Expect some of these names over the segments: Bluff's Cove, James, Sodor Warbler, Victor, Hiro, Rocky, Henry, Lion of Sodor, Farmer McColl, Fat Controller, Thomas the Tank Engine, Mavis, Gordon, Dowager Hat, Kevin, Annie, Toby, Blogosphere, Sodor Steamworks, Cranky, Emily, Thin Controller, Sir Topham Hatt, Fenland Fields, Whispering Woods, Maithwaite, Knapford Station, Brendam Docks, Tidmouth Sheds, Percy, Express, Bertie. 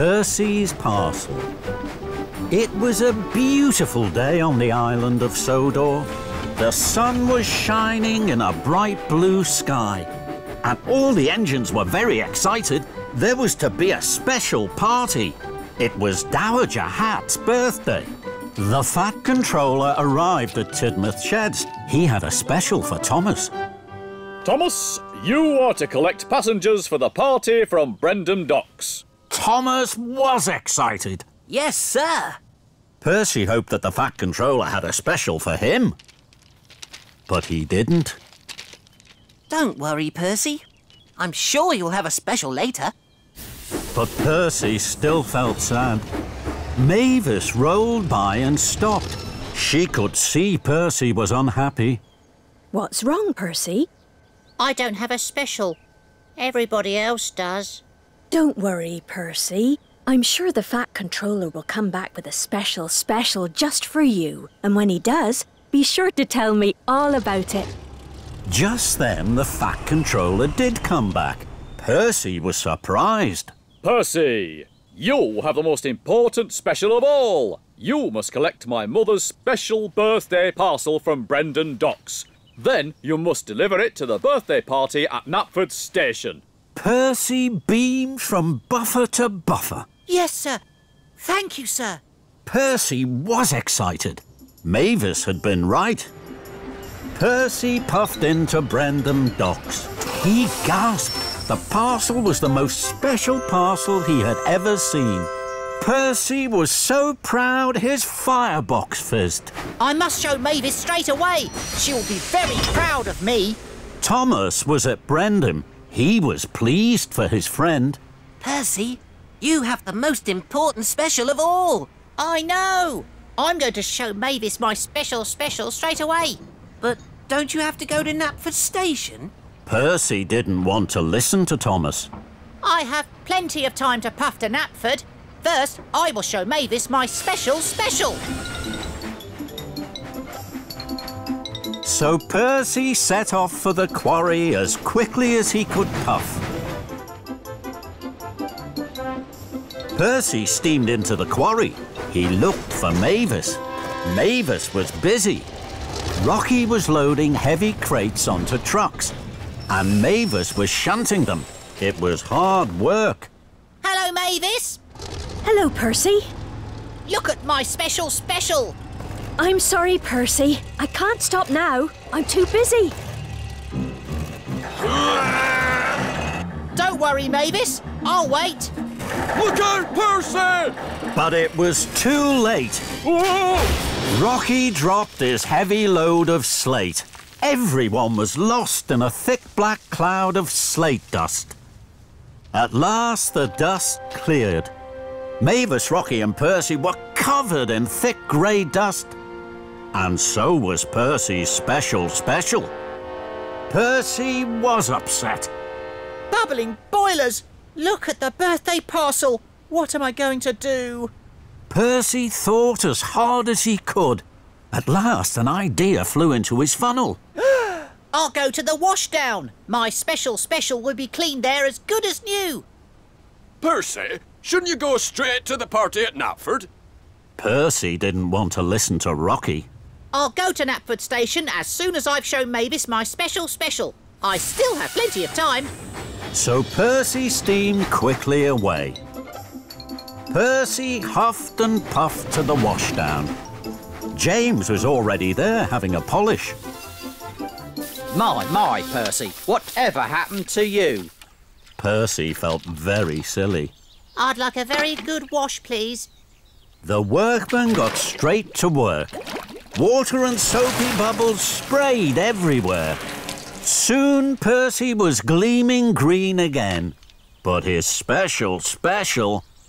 Percy's parcel. It was a beautiful day on the island of Sodor. The sun was shining in a bright blue sky, and all the engines were very excited. There was to be a special party. It was Dowager Hat's birthday. The Fat Controller arrived at Tidmouth Sheds. He had a special for Thomas. Thomas, you are to collect passengers for the party from Brendam Docks. Thomas was excited. Yes, sir. Percy hoped that the Fat Controller had a special for him. But he didn't. Don't worry, Percy. I'm sure you'll have a special later. But Percy still felt sad. Mavis rolled by and stopped. She could see Percy was unhappy. What's wrong, Percy? I don't have a special. Everybody else does. Don't worry, Percy. I'm sure the Fat Controller will come back with a special just for you. And when he does, be sure to tell me all about it. Just then, the Fat Controller did come back. Percy was surprised. Percy, you have the most important special of all. You must collect my mother's special birthday parcel from Brendam Docks. Then you must deliver it to the birthday party at Knapford Station. Percy beamed from buffer to buffer. Yes, sir. Thank you, sir. Percy was excited. Mavis had been right. Percy puffed into Brendam Docks. He gasped. The parcel was the most special parcel he had ever seen. Percy was so proud his firebox fizzed. I must show Mavis straight away. She'll be very proud of me. Thomas was at Brendam. He was pleased for his friend. Percy, you have the most important special of all. I know. I'm going to show Mavis my special straight away. But don't you have to go to Knapford Station? Percy didn't want to listen to Thomas. I have plenty of time to puff to Knapford. First, I will show Mavis my special. So Percy set off for the quarry as quickly as he could puff. Percy steamed into the quarry. He looked for Mavis. Mavis was busy. Rocky was loading heavy crates onto trucks, and Mavis was shunting them. It was hard work. Hello, Mavis. Hello, Percy. Look at my special. I'm sorry, Percy. I can't stop now. I'm too busy. Don't worry, Mavis. I'll wait. Look out, Percy! But it was too late. Whoa! Rocky dropped his heavy load of slate. Everyone was lost in a thick black cloud of slate dust. At last, the dust cleared. Mavis, Rocky and Percy were covered in thick grey dust. And so was Percy's special. Percy was upset. Bubbling boilers! Look at the birthday parcel! What am I going to do? Percy thought as hard as he could. At last, an idea flew into his funnel. I'll go to the washdown. My special will be cleaned there as good as new. Percy, shouldn't you go straight to the party at Knapford? Percy didn't want to listen to Rocky. I'll go to Knapford Station as soon as I've shown Mavis my special. I still have plenty of time. So Percy steamed quickly away. Percy huffed and puffed to the washdown. James was already there having a polish. My, Percy, whatever happened to you? Percy felt very silly. I'd like a very good wash, please. The workmen got straight to work. Water and soapy bubbles sprayed everywhere. Soon Percy was gleaming green again, but his special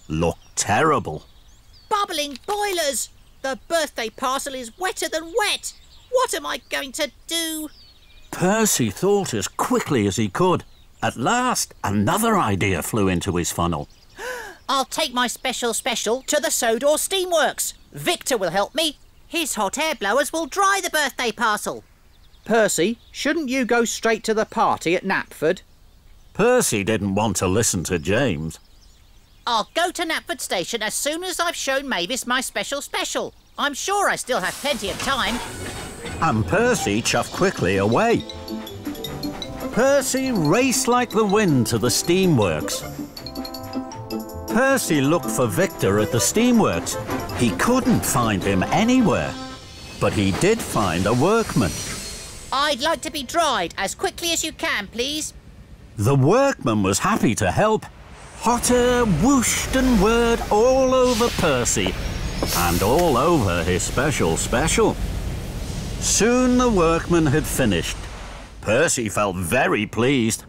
looked terrible. Bubbling boilers! The birthday parcel is wetter than wet. What am I going to do? Percy thought as quickly as he could. At last, another idea flew into his funnel. I'll take my special to the Sodor Steamworks. Victor will help me. His hot air blowers will dry the birthday parcel. Percy, shouldn't you go straight to the party at Knapford? Percy didn't want to listen to James. I'll go to Knapford Station as soon as I've shown Mavis my special. I'm sure I still have plenty of time. And Percy chuffed quickly away. Percy raced like the wind to the steamworks. Percy looked for Victor at the steamworks. He couldn't find him anywhere, but he did find a workman. I'd like to be dried as quickly as you can, please. The workman was happy to help. Hot air whooshed and whirred all over Percy and all over his special. Soon the workman had finished. Percy felt very pleased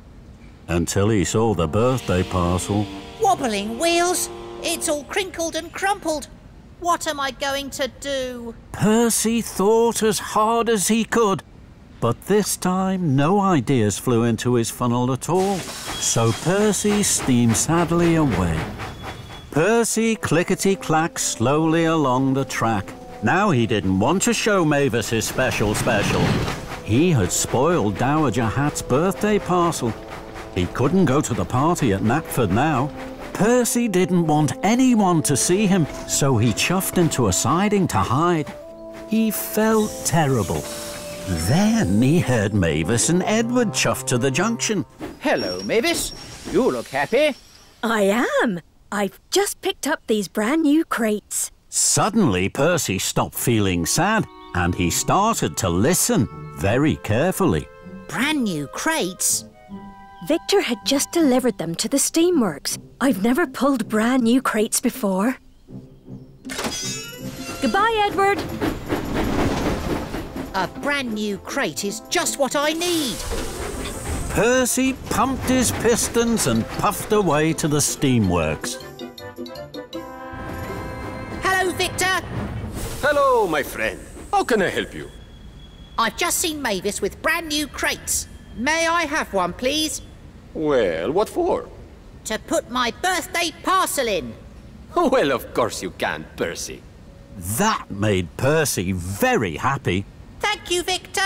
until he saw the birthday parcel. Wobbling wheels! It's all crinkled and crumpled. What am I going to do? Percy thought as hard as he could, but this time no ideas flew into his funnel at all. So Percy steamed sadly away. Percy clickety-clacked slowly along the track. Now he didn't want to show Mavis his special. He had spoiled Dowager Hat's birthday parcel. He couldn't go to the party at Knapford now. Percy didn't want anyone to see him, so he chuffed into a siding to hide. He felt terrible. Then he heard Mavis and Edward chuff to the junction. Hello, Mavis. You look happy. I am. I've just picked up these brand new crates. Suddenly, Percy stopped feeling sad, and he started to listen very carefully. Brand new crates? Victor had just delivered them to the steamworks. I've never pulled brand new crates before. Goodbye, Edward. A brand new crate is just what I need. Percy pumped his pistons and puffed away to the steamworks. Hello, Victor. Hello, my friend. How can I help you? I've just seen Mavis with brand new crates. May I have one, please? Well, what for? To put my birthday parcel in. Well, of course you can, Percy. That made Percy very happy. Thank you, Victor.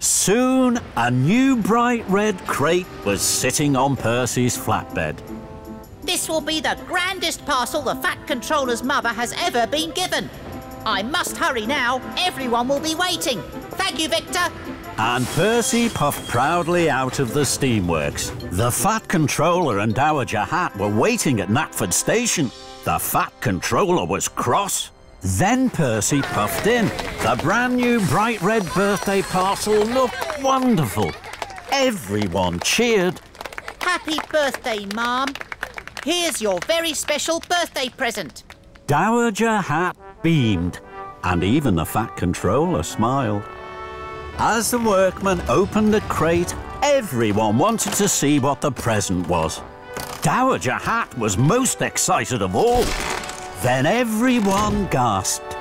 Soon, a new bright red crate was sitting on Percy's flatbed. This will be the grandest parcel the Fat Controller's mother has ever been given. I must hurry now. Everyone will be waiting. Thank you, Victor. And Percy puffed proudly out of the steamworks. The Fat Controller and Dowager Hat were waiting at Knapford Station. The Fat Controller was cross. Then Percy puffed in. The brand new bright red birthday parcel looked wonderful. Everyone cheered. Happy birthday, Mum. Here's your very special birthday present. Dowager Hat beamed, and even the Fat Controller smiled. As the workman opened the crate, everyone wanted to see what the present was. Dowager Hat was most excited of all. Then everyone gasped.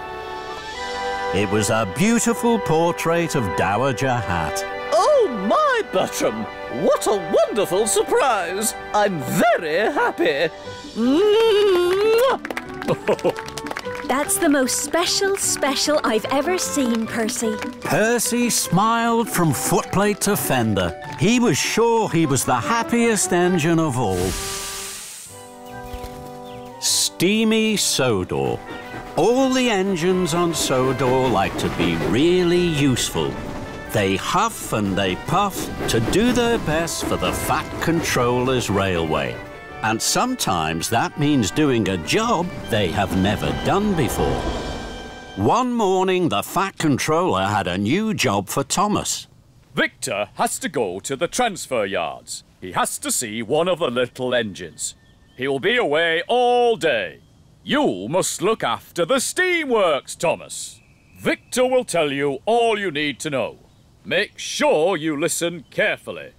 It was a beautiful portrait of Dowager Hat. Oh, my butchum! What a wonderful surprise! I'm very happy. That's the most special I've ever seen, Percy. Percy smiled from footplate to fender. He was sure he was the happiest engine of all. Steamy Sodor. All the engines on Sodor like to be really useful. They huff and they puff to do their best for the Fat Controller's railway. And sometimes that means doing a job they have never done before. One morning, the Fat Controller had a new job for Thomas. Victor has to go to the transfer yards. He has to see one of the little engines. He'll be away all day. You must look after the steamworks, Thomas. Victor will tell you all you need to know. Make sure you listen carefully.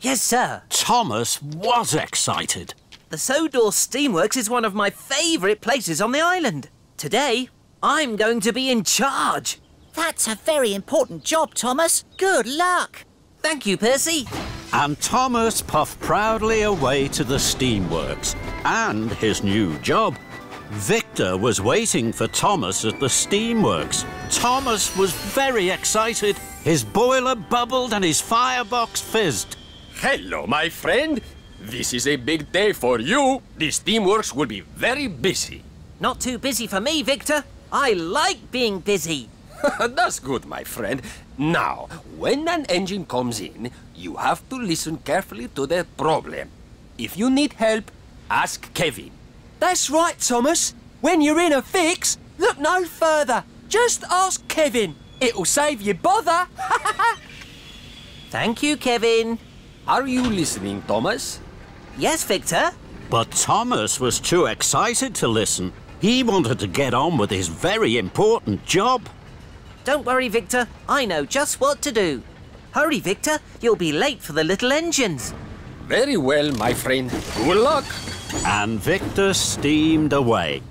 Yes, sir. Thomas was excited. The Sodor Steamworks is one of my favourite places on the island. Today, I'm going to be in charge. That's a very important job, Thomas. Good luck. Thank you, Percy. And Thomas puffed proudly away to the steamworks and his new job. Victor was waiting for Thomas at the steamworks. Thomas was very excited. His boiler bubbled and his firebox fizzed. Hello, my friend. This is a big day for you. The Steamworks will be very busy. Not too busy for me, Victor. I like being busy. That's good, my friend. Now, when an engine comes in, you have to listen carefully to the problem. If you need help, ask Kevin. That's right, Thomas. When you're in a fix, look no further. Just ask Kevin. It'll save you bother. Thank you, Kevin. Are you listening, Thomas? Yes, Victor. But Thomas was too excited to listen. He wanted to get on with his very important job. Don't worry, Victor. I know just what to do. Hurry, Victor. You'll be late for the little engines. Very well, my friend. Good luck. And Victor steamed away.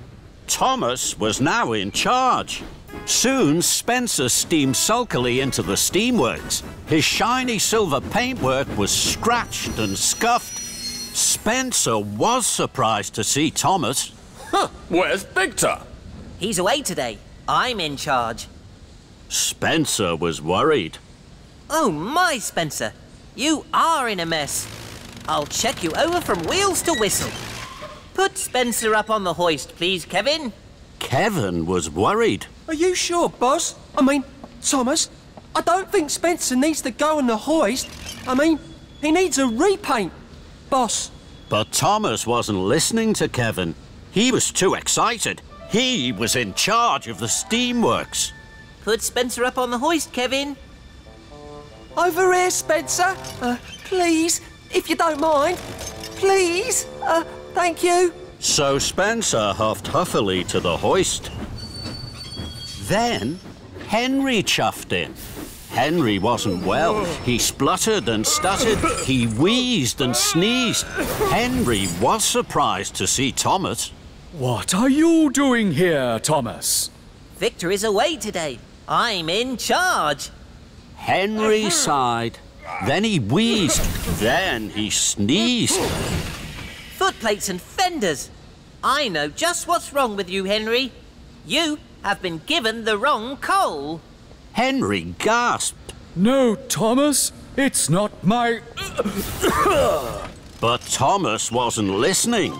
Thomas was now in charge. Soon, Spencer steamed sulkily into the steamworks. His shiny silver paintwork was scratched and scuffed. Spencer was surprised to see Thomas. Huh, where's Victor? He's away today. I'm in charge. Spencer was worried. Oh my, Spencer. You are in a mess. I'll check you over from wheels to whistle. Put Spencer up on the hoist, please, Kevin. Kevin was worried. Are you sure, boss? I mean, Thomas, I don't think Spencer needs to go on the hoist. I mean, he needs a repaint, boss. But Thomas wasn't listening to Kevin. He was too excited. He was in charge of the steamworks. Put Spencer up on the hoist, Kevin. Over here, Spencer. Please, if you don't mind. Please. Thank you. So Spencer huffed huffily to the hoist. Then Henry chuffed in. Henry wasn't well. He spluttered and stuttered. He wheezed and sneezed. Henry was surprised to see Thomas. What are you doing here, Thomas? Victor is away today. I'm in charge. Henry sighed, then he wheezed, then he sneezed. Footplates and fenders. I know just what's wrong with you, Henry. You have been given the wrong coal. Henry gasped. No, Thomas, it's not my... But Thomas wasn't listening.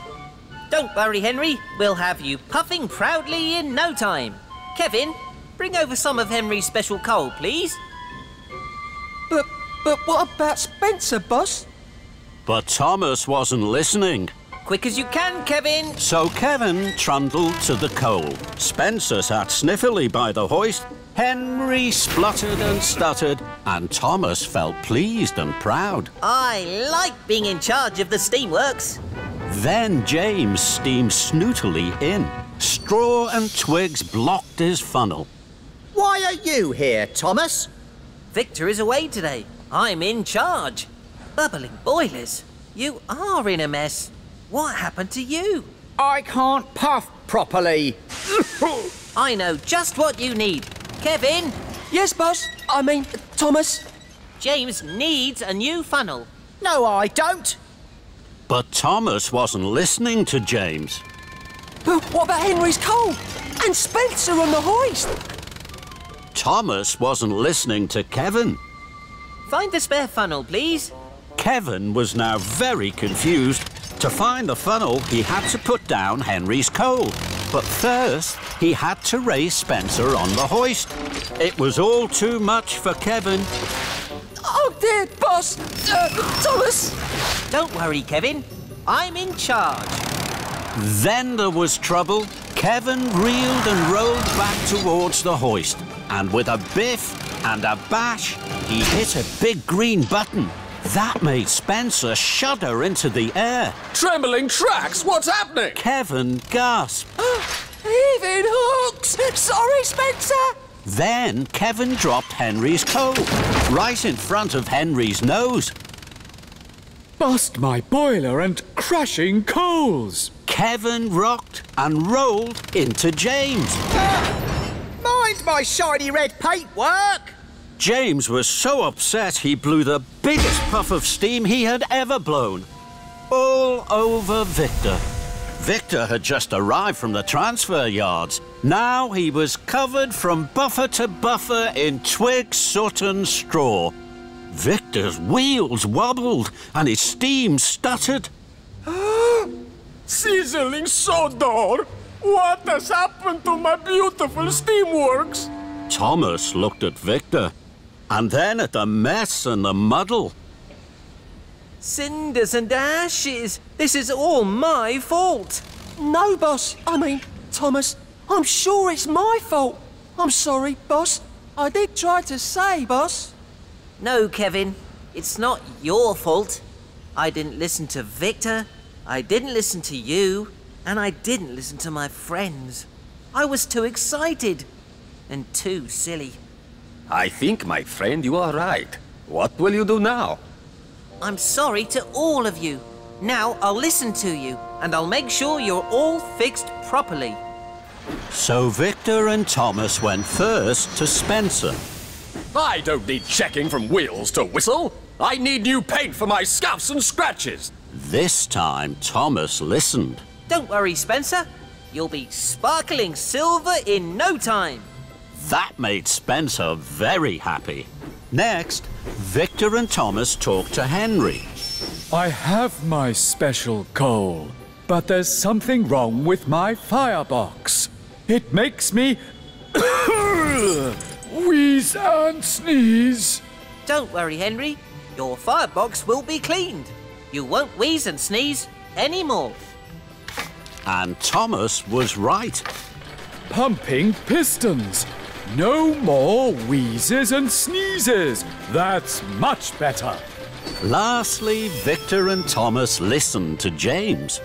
Don't worry, Henry. We'll have you puffing proudly in no time. Kevin, bring over some of Henry's special coal, please. But what about Spencer, boss? But Thomas wasn't listening. Quick as you can, Kevin. So Kevin trundled to the coal. Spencer sat sniffily by the hoist. Henry spluttered and stuttered, and Thomas felt pleased and proud. I like being in charge of the steamworks. Then James steamed snootily in. Straw and twigs blocked his funnel. Why are you here, Thomas? Victor is away today. I'm in charge. Bubbling boilers, you are in a mess. What happened to you? I can't puff properly. I know just what you need. Kevin? Yes, boss. I mean, Thomas. James needs a new funnel. No, I don't. But Thomas wasn't listening to James. But what about Henry's coal? And Spencer on the hoist? Thomas wasn't listening to Kevin. Find the spare funnel, please. Kevin was now very confused. To find the funnel, he had to put down Henry's coal. But first, he had to raise Spencer on the hoist. It was all too much for Kevin. Oh dear, boss! Thomas! Don't worry, Kevin. I'm in charge. Then there was trouble. Kevin reeled and rolled back towards the hoist. And with a biff and a bash, he hit a big green button. That made Spencer shudder into the air. Trembling tracks, what's happening? Kevin gasped. Even hooks! Sorry, Spencer! Then Kevin dropped Henry's coal, right in front of Henry's nose. Bust my boiler and crashing coals! Kevin rocked and rolled into James. Mind my shiny red paintwork! James was so upset he blew the biggest puff of steam he had ever blown. All over Victor. Victor had just arrived from the transfer yards. Now he was covered from buffer to buffer in twig, soot and straw. Victor's wheels wobbled and his steam stuttered. Sizzling Sodor! What has happened to my beautiful steamworks? Thomas looked at Victor, and then at the mess and the muddle. Cinders and ashes! This is all my fault! No, boss. I mean, Thomas, I'm sure it's my fault. I'm sorry, boss. I did try to say, boss. No, Kevin. It's not your fault. I didn't listen to Victor. I didn't listen to you. And I didn't listen to my friends. I was too excited. And too silly. I think, my friend, you are right. What will you do now? I'm sorry to all of you. Now I'll listen to you, and I'll make sure you're all fixed properly. So Victor and Thomas went first to Spencer. I don't need checking from wheels to whistle. I need new paint for my scuffs and scratches. This time Thomas listened. Don't worry, Spencer. You'll be sparkling silver in no time. That made Spencer very happy. Next, Victor and Thomas talked to Henry. I have my special coal, but there's something wrong with my firebox. It makes me wheeze and sneeze. Don't worry, Henry. Your firebox will be cleaned. You won't wheeze and sneeze anymore. And Thomas was right. Pumping pistons. No more wheezes and sneezes. That's much better. Lastly, Victor and Thomas listened to James.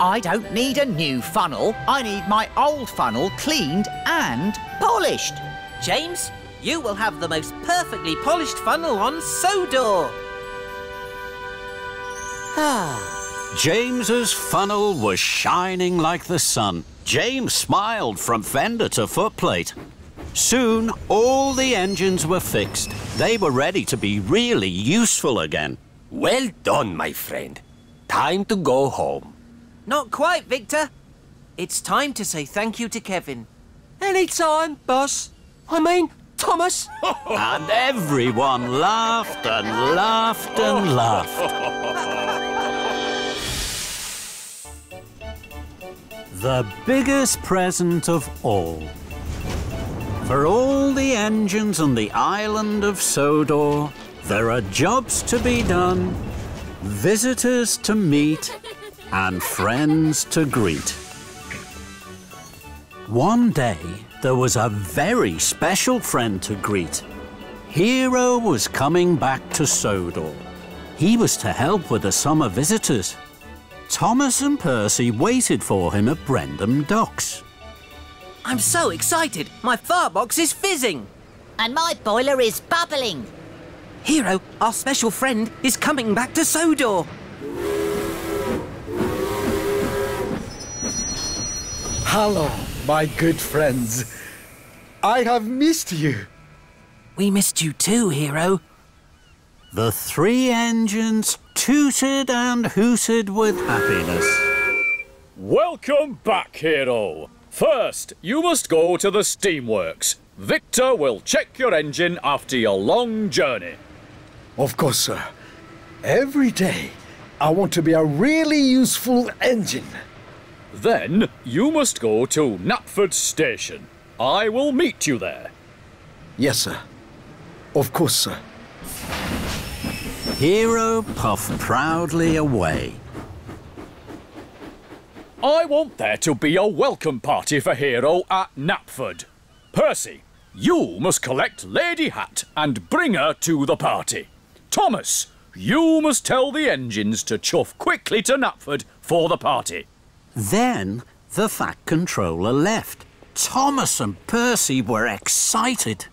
I don't need a new funnel. I need my old funnel cleaned and polished. James, you will have the most perfectly polished funnel on Sodor. James's funnel was shining like the sun. James smiled from fender to footplate. Soon, all the engines were fixed. They were ready to be really useful again. Well done, my friend. Time to go home. Not quite, Victor. It's time to say thank you to Kevin. Anytime, boss. I mean, Thomas. And everyone laughed and laughed and laughed. The biggest present of all. For all the engines on the island of Sodor, there are jobs to be done, visitors to meet, and friends to greet. One day, there was a very special friend to greet. Hiro was coming back to Sodor. He was to help with the summer visitors. Thomas and Percy waited for him at Brendam Docks. I'm so excited. My firebox is fizzing. And my boiler is bubbling. Hiro, our special friend, is coming back to Sodor. Hello, my good friends. I have missed you. We missed you too, Hiro. The three engines tooted and hooted with happiness. Welcome back, Hiro. First, you must go to the steamworks. Victor will check your engine after your long journey. Of course, sir. Every day, I want to be a really useful engine. Then, you must go to Knapford Station. I will meet you there. Yes, sir. Of course, sir. Hiro puffed proudly away. I want there to be a welcome party for Hiro at Knapford. Percy, you must collect Lady Hat and bring her to the party. Thomas, you must tell the engines to chuff quickly to Knapford for the party. Then the Fat Controller left. Thomas and Percy were excited.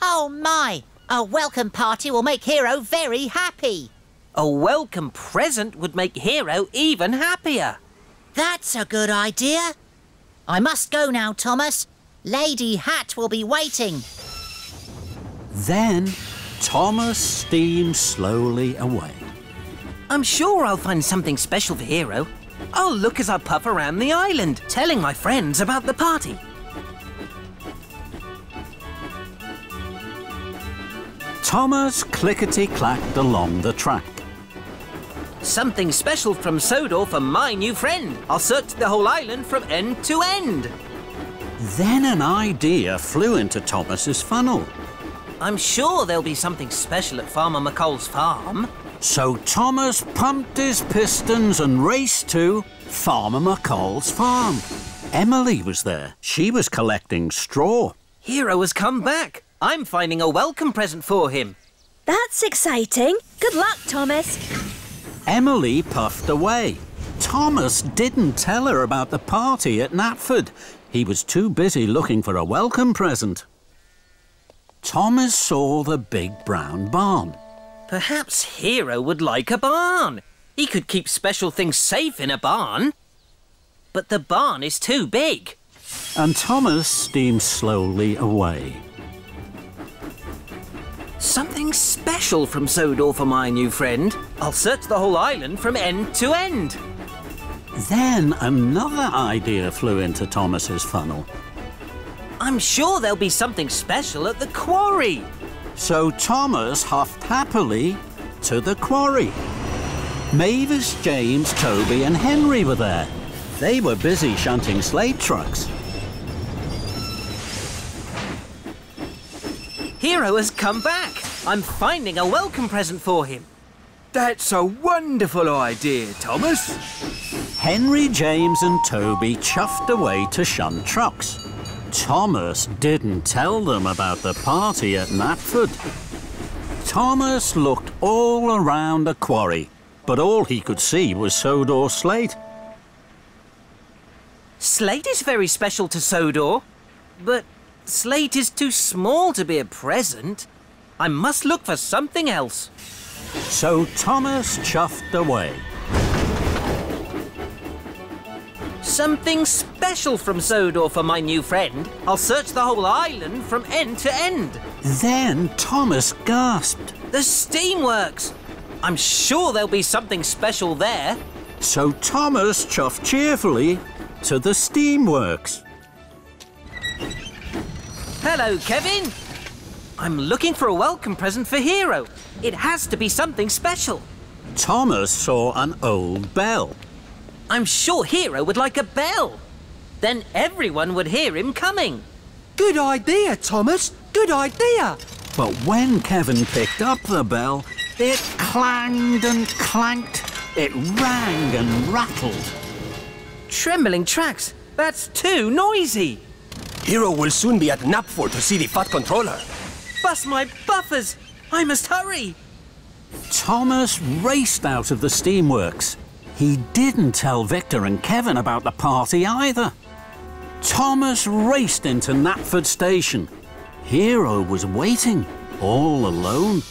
Oh my, a welcome party will make Hiro very happy. A welcome present would make Hiro even happier. That's a good idea. I must go now, Thomas. Lady Hat will be waiting. Then Thomas steamed slowly away. I'm sure I'll find something special for Hiro. I'll look as I puff around the island, telling my friends about the party. Thomas clickety-clacked along the track. Something special from Sodor for my new friend. I'll search the whole island from end to end. Then an idea flew into Thomas's funnel. I'm sure there'll be something special at Farmer McColl's farm. So Thomas pumped his pistons and raced to Farmer McColl's farm. Emily was there. She was collecting straw. Hiro has come back. I'm finding a welcome present for him. That's exciting. Good luck, Thomas. Emily puffed away. Thomas didn't tell her about the party at Knapford. He was too busy looking for a welcome present. Thomas saw the big brown barn. Perhaps Hiro would like a barn. He could keep special things safe in a barn. But the barn is too big. And Thomas steamed slowly away. Something special from Sodor for my new friend. I'll search the whole island from end to end. Then another idea flew into Thomas's funnel. I'm sure there'll be something special at the quarry. So Thomas huffed happily to the quarry. Mavis, James, Toby and Henry were there. They were busy shunting slate trucks. Hiro has come back. I'm finding a welcome present for him. That's a wonderful idea, Thomas. Henry, James and Toby chuffed away to shun trucks. Thomas didn't tell them about the party at Knapford. Thomas looked all around the quarry, but all he could see was Sodor slate. Slate is very special to Sodor, but slate is too small to be a present. I must look for something else. So Thomas chuffed away. Something special from Sodor for my new friend. I'll search the whole island from end to end. Then Thomas gasped. The Steamworks! I'm sure there'll be something special there. So Thomas chuffed cheerfully to the Steamworks. Hello, Kevin. I'm looking for a welcome present for Hiro. It has to be something special. Thomas saw an old bell. I'm sure Hiro would like a bell. Then everyone would hear him coming. Good idea, Thomas. Good idea. But when Kevin picked up the bell, it clanged and clanked. It rang and rattled. Trembling tracks. That's too noisy. Hiro will soon be at Knapford to see the Fat Controller. Bust my buffers. I must hurry. Thomas raced out of the Steamworks. He didn't tell Victor and Kevin about the party either. Thomas raced into Knapford Station. Hiro was waiting, all alone.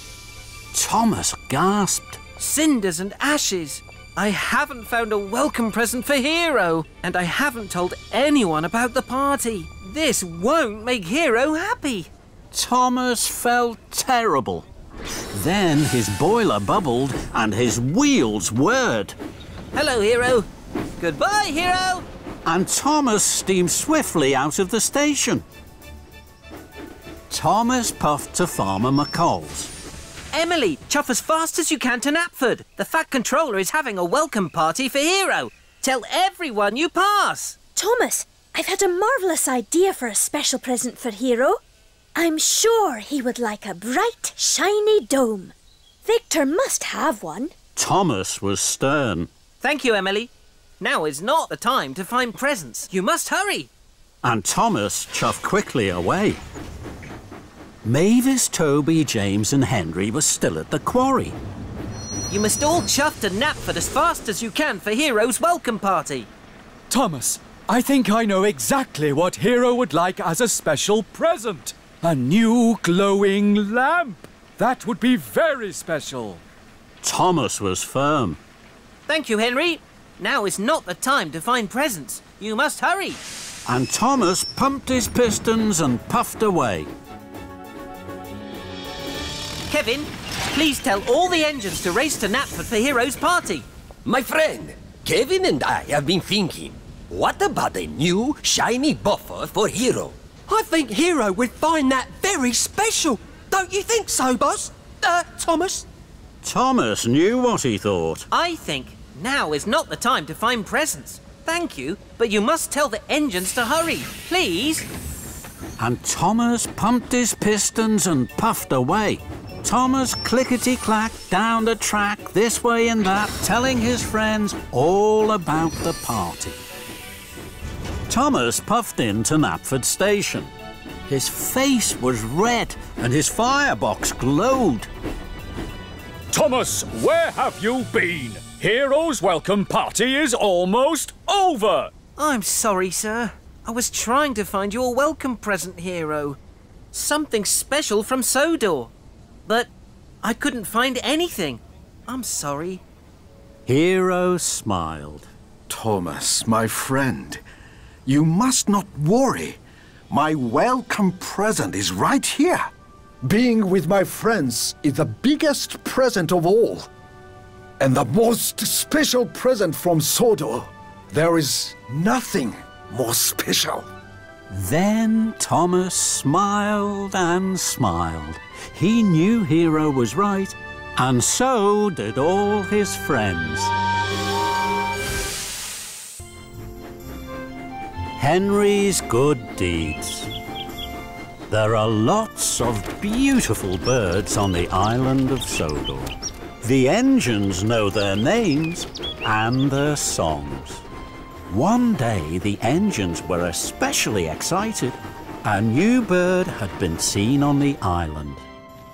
Thomas gasped. Cinders and ashes. I haven't found a welcome present for Hiro, and I haven't told anyone about the party. This won't make Hiro happy. Thomas felt terrible. Then his boiler bubbled and his wheels whirred. Hello, Hiro. Goodbye, Hiro. And Thomas steamed swiftly out of the station. Thomas puffed to Farmer McColl's. Emily, chuff as fast as you can to Knapford. The Fat Controller is having a welcome party for Hiro. Tell everyone you pass. Thomas, I've had a marvellous idea for a special present for Hiro. I'm sure he would like a bright, shiny dome. Victor must have one. Thomas was stern. Thank you, Emily. Now is not the time to find presents. You must hurry. And Thomas chuffed quickly away. Mavis, Toby, James and Henry were still at the quarry. You must all chuff to Knapford as fast as you can for Hiro's welcome party. Thomas, I think I know exactly what Hiro would like as a special present. A new glowing lamp. That would be very special. Thomas was firm. Thank you, Henry. Now is not the time to find presents. You must hurry. And Thomas pumped his pistons and puffed away. Kevin, please tell all the engines to race to Knapford for Hiro's party. My friend, Kevin and I have been thinking, what about a new shiny buffer for Hiro? I think Hiro would find that very special. Don't you think so, boss? Thomas? Thomas knew what he thought. I think now is not the time to find presents. Thank you, but you must tell the engines to hurry, please. And Thomas pumped his pistons and puffed away. Thomas clickety-clack down the track, this way and that, telling his friends all about the party. Thomas puffed into Knapford Station. His face was red and his firebox glowed. Thomas, where have you been? Hero's welcome party is almost over. I'm sorry, sir. I was trying to find your welcome present, Hiro. Something special from Sodor. But I couldn't find anything. I'm sorry. Hiro smiled. Thomas, my friend, you must not worry. My welcome present is right here. Being with my friends is the biggest present of all. And the most special present from Sodor. There is nothing more special. Then Thomas smiled and smiled. He knew Hiro was right, and so did all his friends. Henry's good deeds. There are lots of beautiful birds on the island of Sodor. The engines know their names and their songs. One day, the engines were especially excited. A new bird had been seen on the island.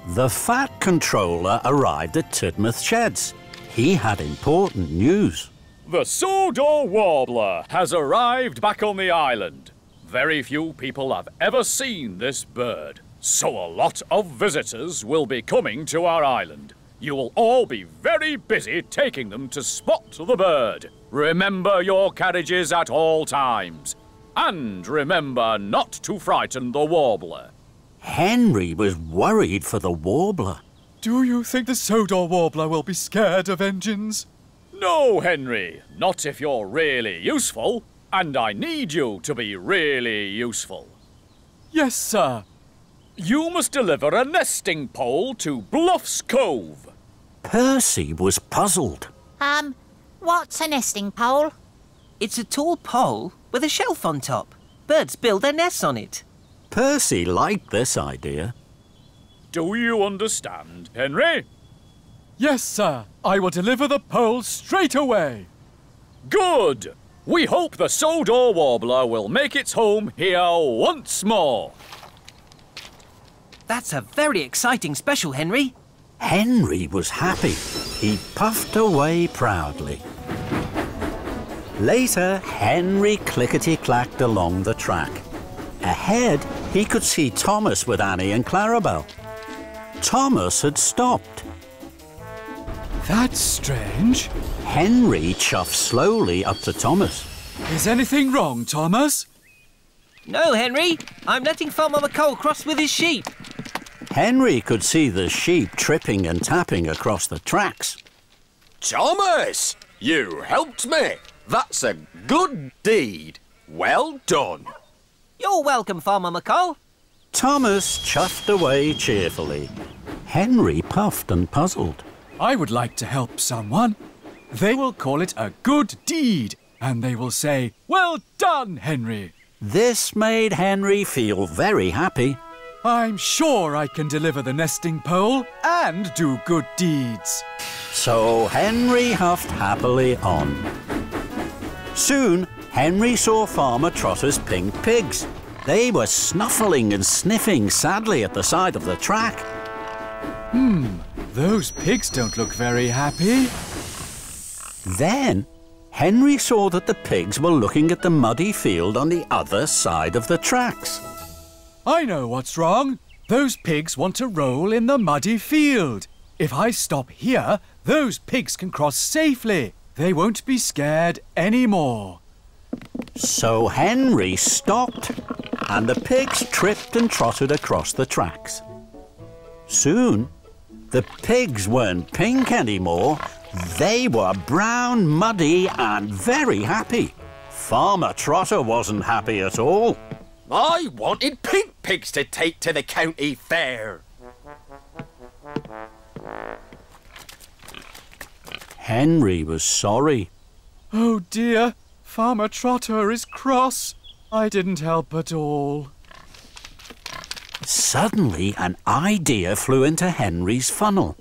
The Fat Controller arrived at Tidmouth Sheds. He had important news. The Sodor Warbler has arrived back on the island. Very few people have ever seen this bird, so a lot of visitors will be coming to our island. You will all be very busy taking them to spot the bird. Remember your carriages at all times. And remember not to frighten the warbler. Henry was worried for the warbler. Do you think the Sodor Warbler will be scared of engines? No, Henry. Not if you're really useful. And I need you to be really useful. Yes, sir. You must deliver a nesting pole to Bluff's Cove. Percy was puzzled. What's a nesting pole? It's a tall pole with a shelf on top. Birds build their nests on it. Percy liked this idea. Do you understand, Henry? Yes, sir. I will deliver the pole straight away. Good. We hope the Sodor Warbler will make its home here once more. That's a very exciting special, Henry. Henry was happy. He puffed away proudly. Later, Henry clickety-clacked along the track. Ahead, he could see Thomas with Annie and Clarabelle. Thomas had stopped. That's strange. Henry chuffed slowly up to Thomas. Is anything wrong, Thomas? No, Henry. I'm letting Farmer McColl cross with his sheep. Henry could see the sheep tripping and tapping across the tracks. Thomas, you helped me. That's a good deed. Well done. You're welcome, Farmer McColl. Thomas chuffed away cheerfully. Henry puffed and puzzled. I would like to help someone. They will call it a good deed, and they will say, well done, Henry. This made Henry feel very happy. I'm sure I can deliver the nesting pole and do good deeds. So Henry huffed happily on. Soon, Henry saw Farmer Trotter's pink pigs. They were snuffling and sniffing sadly at the side of the track. Those pigs don't look very happy. Then, Henry saw that the pigs were looking at the muddy field on the other side of the tracks. I know what's wrong. Those pigs want to roll in the muddy field. If I stop here, those pigs can cross safely. They won't be scared anymore. So Henry stopped, and the pigs tripped and trotted across the tracks. Soon, the pigs weren't pink anymore. They were brown, muddy, and very happy. Farmer Trotter wasn't happy at all. I wanted pink pigs to take to the county fair. Henry was sorry. Oh dear, Farmer Trotter is cross. I didn't help at all. Suddenly, an idea flew into Henry's funnel.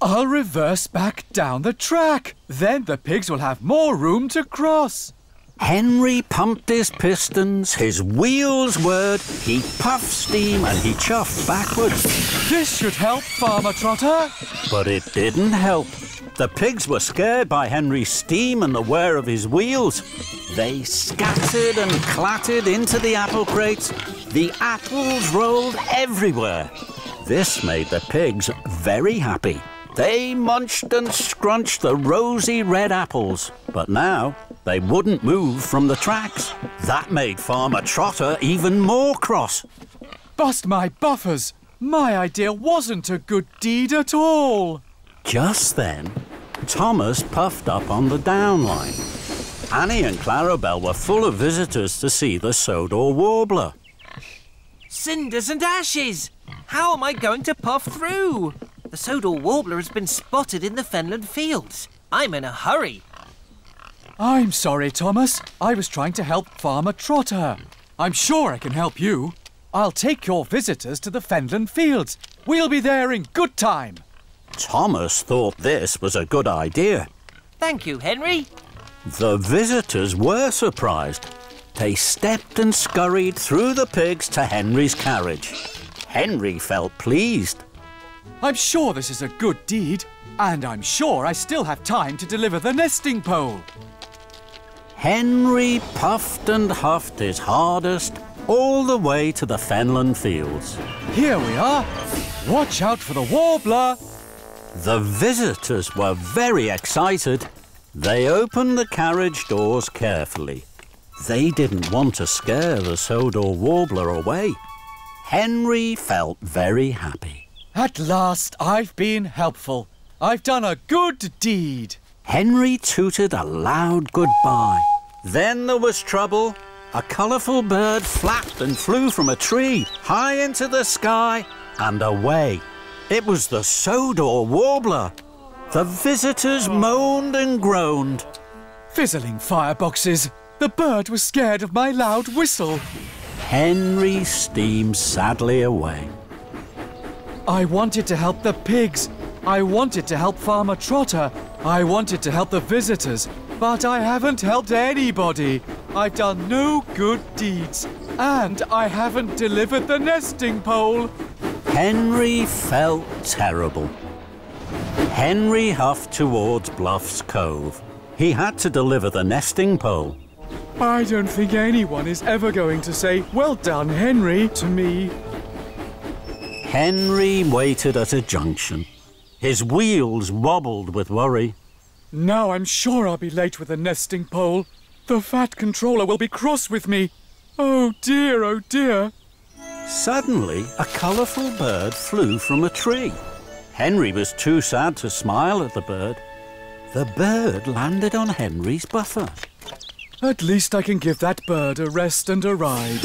I'll reverse back down the track. Then the pigs will have more room to cross. Henry pumped his pistons, his wheels whirred, he puffed steam and he chuffed backwards. This should help, Farmer Trotter. But it didn't help. The pigs were scared by Henry's steam and the whir of his wheels. They scattered and clattered into the apple crates. The apples rolled everywhere. This made the pigs very happy. They munched and scrunched the rosy red apples, but now they wouldn't move from the tracks. That made Farmer Trotter even more cross. Bust my buffers! My idea wasn't a good deed at all. Just then, Thomas puffed up on the down line. Annie and Clarabelle were full of visitors to see the Sodor Warbler. Cinders and ashes! How am I going to puff through? The Sodor Warbler has been spotted in the Fenland Fields. I'm in a hurry. I'm sorry, Thomas. I was trying to help Farmer Trotter. I'm sure I can help you. I'll take your visitors to the Fenland Fields. We'll be there in good time. Thomas thought this was a good idea. Thank you, Henry. The visitors were surprised. They stepped and scurried through the pigs to Henry's carriage. Henry felt pleased. I'm sure this is a good deed, and I'm sure I still have time to deliver the nesting pole. Henry puffed and huffed his hardest all the way to the Fenland Fields. Here we are. Watch out for the warbler. The visitors were very excited. They opened the carriage doors carefully. They didn't want to scare the Sodor Warbler away. Henry felt very happy. At last, I've been helpful. I've done a good deed. Henry tooted a loud goodbye. Then there was trouble. A colourful bird flapped and flew from a tree, high into the sky and away. It was the Sodor Warbler. The visitors moaned and groaned. Fizzling fireboxes. The bird was scared of my loud whistle. Henry steamed sadly away. I wanted to help the pigs. I wanted to help Farmer Trotter. I wanted to help the visitors. But I haven't helped anybody. I've done no good deeds. And I haven't delivered the nesting pole. Henry felt terrible. Henry huffed towards Bluff's Cove. He had to deliver the nesting pole. I don't think anyone is ever going to say, "Well done, Henry," to me. Henry waited at a junction. His wheels wobbled with worry. Now I'm sure I'll be late with the nesting pole. The Fat Controller will be cross with me. Oh dear, oh dear. Suddenly, a colourful bird flew from a tree. Henry was too sad to smile at the bird. The bird landed on Henry's buffer. At least I can give that bird a rest and a ride.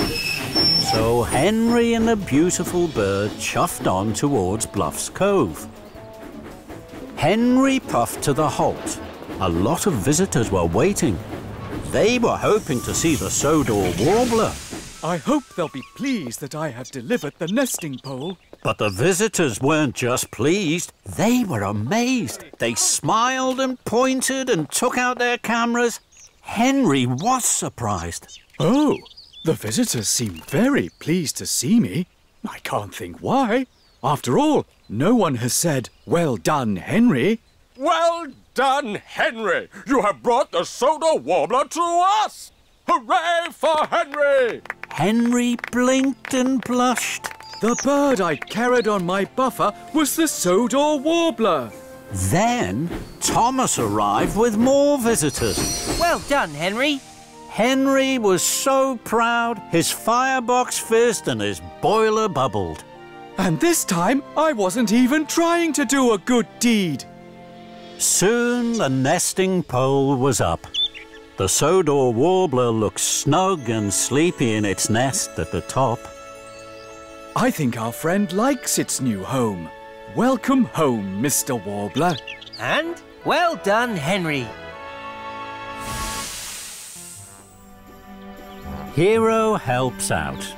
So Henry and the beautiful bird chuffed on towards Bluff's Cove. Henry puffed to the halt. A lot of visitors were waiting. They were hoping to see the Sodor Warbler. I hope they'll be pleased that I have delivered the nesting pole. But the visitors weren't just pleased. They were amazed. They smiled and pointed and took out their cameras. Henry was surprised. Oh! The visitors seemed very pleased to see me. I can't think why. After all, no one has said, "Well done, Henry." Well done, Henry! You have brought the Sodor Warbler to us! Hooray for Henry! Henry blinked and blushed. The bird I carried on my buffer was the Sodor Warbler. Then, Thomas arrived with more visitors. Well done, Henry. Henry was so proud, his firebox fizzed and his boiler bubbled. And this time, I wasn't even trying to do a good deed. Soon the nesting pole was up. The Sodor Warbler looked snug and sleepy in its nest at the top. I think our friend likes its new home. Welcome home, Mr. Warbler. And well done, Henry. Hiro helps out.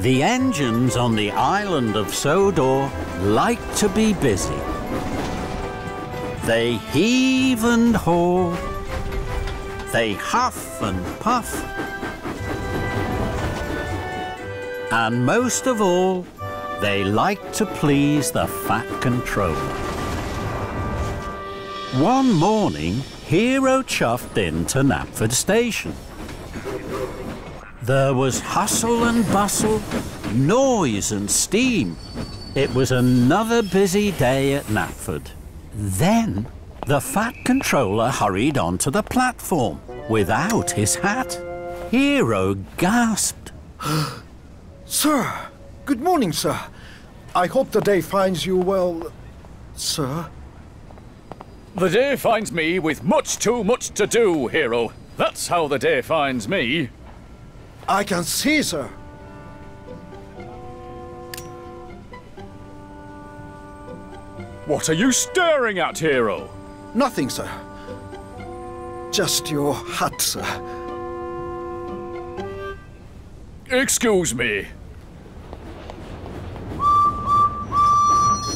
The engines on the island of Sodor like to be busy. They heave and haul. They huff and puff. And most of all, they like to please the Fat Controller. One morning, Hiro chuffed into Knapford Station. There was hustle and bustle, noise and steam. It was another busy day at Knapford. Then, the Fat Controller hurried onto the platform without his hat. Hiro gasped. Sir! Good morning, sir. I hope the day finds you well, sir. The day finds me with much too much to do, Hiro. That's how the day finds me. I can see, sir. What are you staring at, Hiro? Nothing, sir. Just your hat, sir. Excuse me.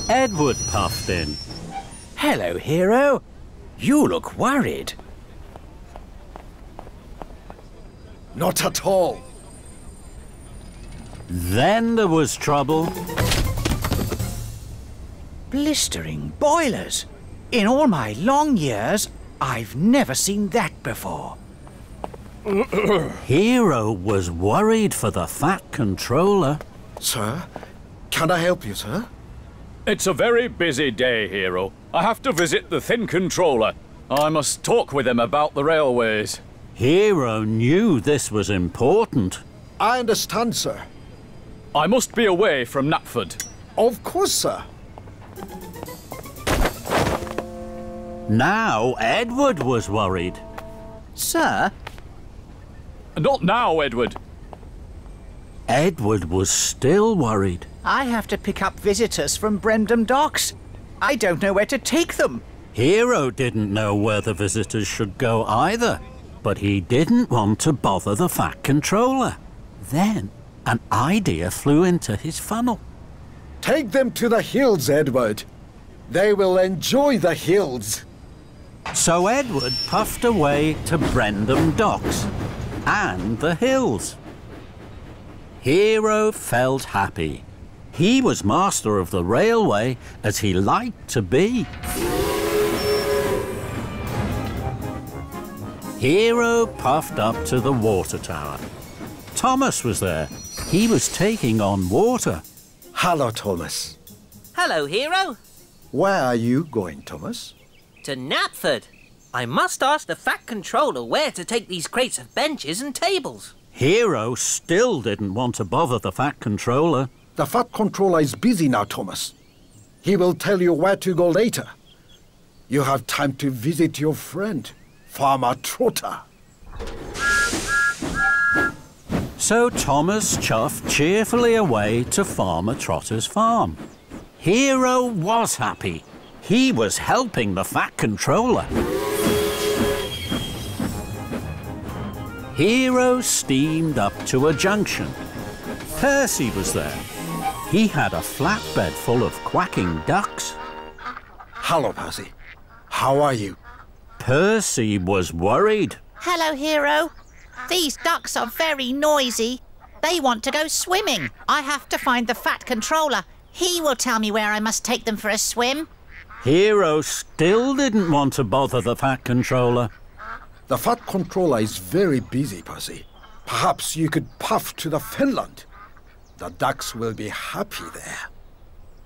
Edward puffed in. Hello, Hiro. You look worried. Not at all. Then there was trouble. Blistering boilers. In all my long years, I've never seen that before. Hiro was worried for the Fat Controller. Sir, can I help you, sir? It's a very busy day, Hiro. I have to visit the Thin Controller. I must talk with him about the railways. Hiro knew this was important. I understand, sir. I must be away from Knapford. Of course, sir. Now Edward was worried. Sir? Not now, Edward. Edward was still worried. I have to pick up visitors from Brendam Docks. I don't know where to take them. Hiro didn't know where the visitors should go either, but he didn't want to bother the Fat Controller. Then an idea flew into his funnel. Take them to the hills, Edward. They will enjoy the hills. So Edward puffed away to Brendam Docks and the hills. Hiro felt happy. He was master of the railway, as he liked to be. Hiro puffed up to the water tower. Thomas was there. He was taking on water. Hello, Thomas. Hello, Hiro. Where are you going, Thomas? To Knapford. I must ask the Fat Controller where to take these crates of benches and tables. Hiro still didn't want to bother the Fat Controller. The Fat Controller is busy now, Thomas. He will tell you where to go later. You have time to visit your friend, Farmer Trotter. So Thomas chuffed cheerfully away to Farmer Trotter's farm. Hiro was happy. He was helping the Fat Controller. Hiro steamed up to a junction. Percy was there. He had a flatbed full of quacking ducks. Hello, Percy. How are you? Percy was worried. Hello, Hiro. These ducks are very noisy. They want to go swimming. I have to find the Fat Controller. He will tell me where I must take them for a swim. Hiro still didn't want to bother the Fat Controller. The Fat Controller is very busy, Percy. Perhaps you could puff to the Fenland. The ducks will be happy there.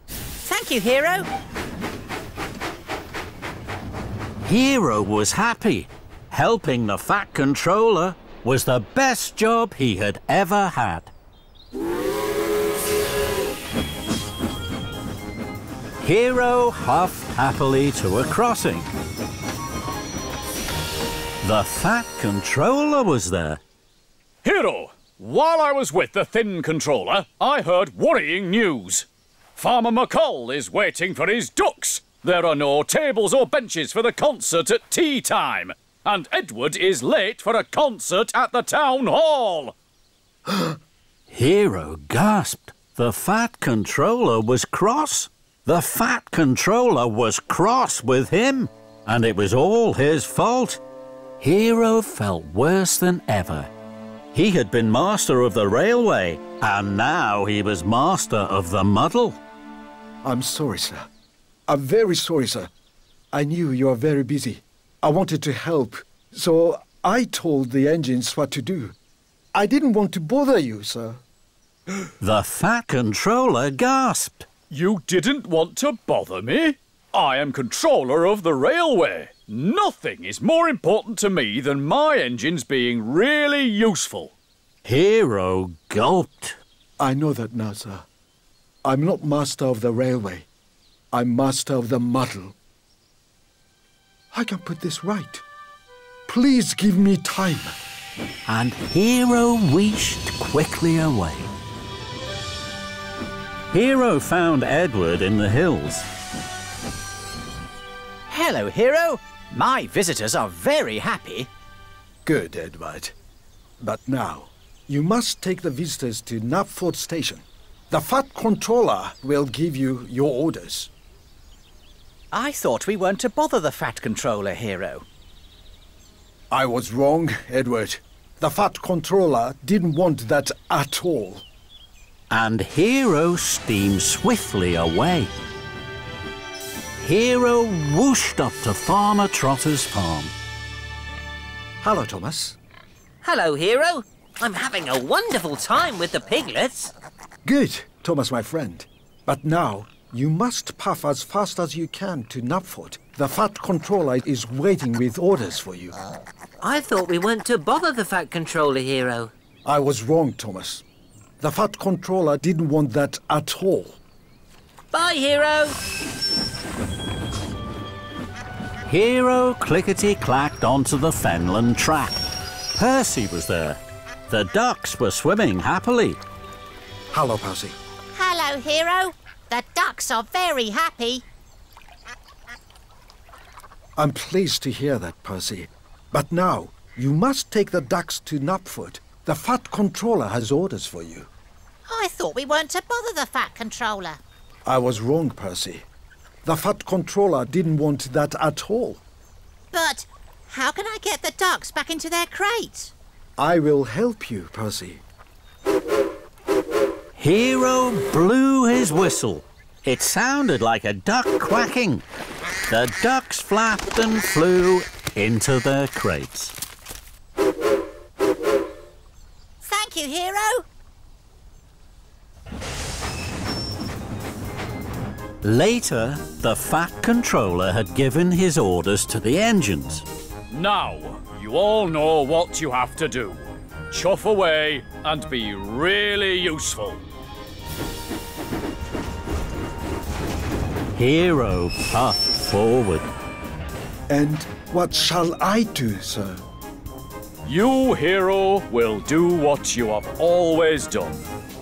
Thank you, Hiro. Hiro was happy. Helping the Fat Controller was the best job he had ever had. Hiro huffed happily to a crossing. The Fat Controller was there. Hiro, while I was with the Thin Controller, I heard worrying news. Farmer McCall is waiting for his ducks. There are no tables or benches for the concert at tea time. And Edward is late for a concert at the town hall. Hiro gasped. The Fat Controller was cross. The Fat Controller was cross with him. And it was all his fault. Hiro felt worse than ever. He had been master of the railway, and now he was master of the muddle. I'm sorry, sir. I'm very sorry, sir. I knew you were very busy. I wanted to help, so I told the engines what to do. I didn't want to bother you, sir. The Fat Controller gasped. You didn't want to bother me? I am controller of the railway. Nothing is more important to me than my engines being really useful. Hiro gulped. I know that now, sir. I'm not master of the railway. I'm master of the muddle. I can put this right. Please give me time. And Hiro reached quickly away. Hiro found Edward in the hills. Hello, Hiro. My visitors are very happy. Good, Edward. But now, you must take the visitors to Knapford Station. The Fat Controller will give you your orders. I thought we weren't to bother the Fat Controller, Hiro. I was wrong, Edward. The Fat Controller didn't want that at all. And Hiro steamed swiftly away. Hiro whooshed up to Farmer Trotter's farm. Hello, Thomas. Hello, Hiro. I'm having a wonderful time with the piglets. Good, Thomas, my friend. But now, you must puff as fast as you can to Knapford. The Fat Controller is waiting with orders for you. I thought we weren't to bother the Fat Controller, Hiro. I was wrong, Thomas. The Fat Controller didn't want that at all. Bye, Hiro. Hiro clickety-clacked onto the Fenland track. Percy was there. The ducks were swimming happily. Hello, Percy. Hello, Hiro. The ducks are very happy. I'm pleased to hear that, Percy. But now, you must take the ducks to Knapford. The Fat Controller has orders for you. I thought we weren't to bother the Fat Controller. I was wrong, Percy. The Fat Controller didn't want that at all. But how can I get the ducks back into their crates? I will help you, Percy. Hiro blew his whistle. It sounded like a duck quacking. The ducks flapped and flew into their crates. Thank you, Hiro. Later, the Fat Controller had given his orders to the engines. Now, you all know what you have to do. Chuff away and be really useful. Hiro puffed forward. And what shall I do, sir? You, Hiro, will do what you have always done.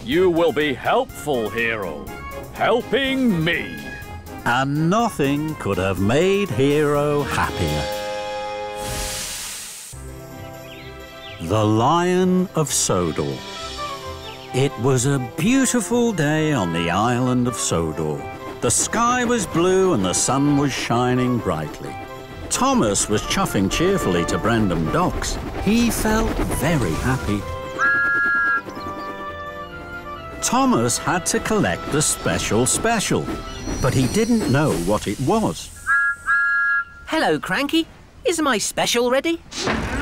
You will be helpful, Hiro. Helping me. And nothing could have made Hiro happier. The Lion of Sodor. It was a beautiful day on the island of Sodor. The sky was blue and the sun was shining brightly. Thomas was chuffing cheerfully to Brendam Docks. He felt very happy. Thomas had to collect a special, but he didn't know what it was. Hello, Cranky. Is my special ready?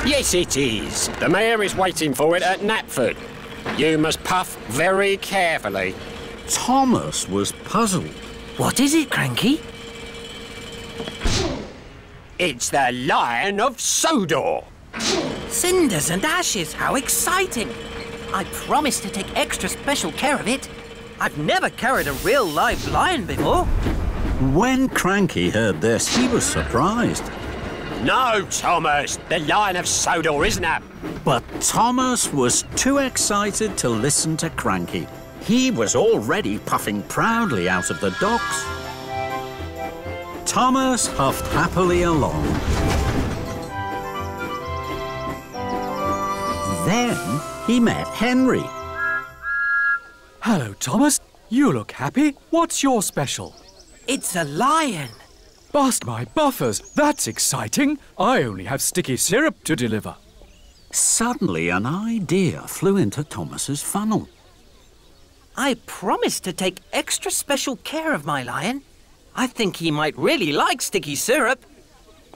Yes, it is. The mayor is waiting for it at Knapford. You must puff very carefully. Thomas was puzzled. What is it, Cranky? It's the Lion of Sodor. Cinders and ashes, how exciting! I promised to take extra special care of it. I've never carried a real live lion before. When Cranky heard this, he was surprised. No, Thomas, the Lion of Sodor isn't up. But Thomas was too excited to listen to Cranky. He was already puffing proudly out of the docks. Thomas huffed happily along. Then he met Henry. Hello, Thomas. You look happy. What's your special? It's a lion. Bust my buffers. That's exciting. I only have sticky syrup to deliver. Suddenly, an idea flew into Thomas's funnel. I promised to take extra special care of my lion. I think he might really like sticky syrup.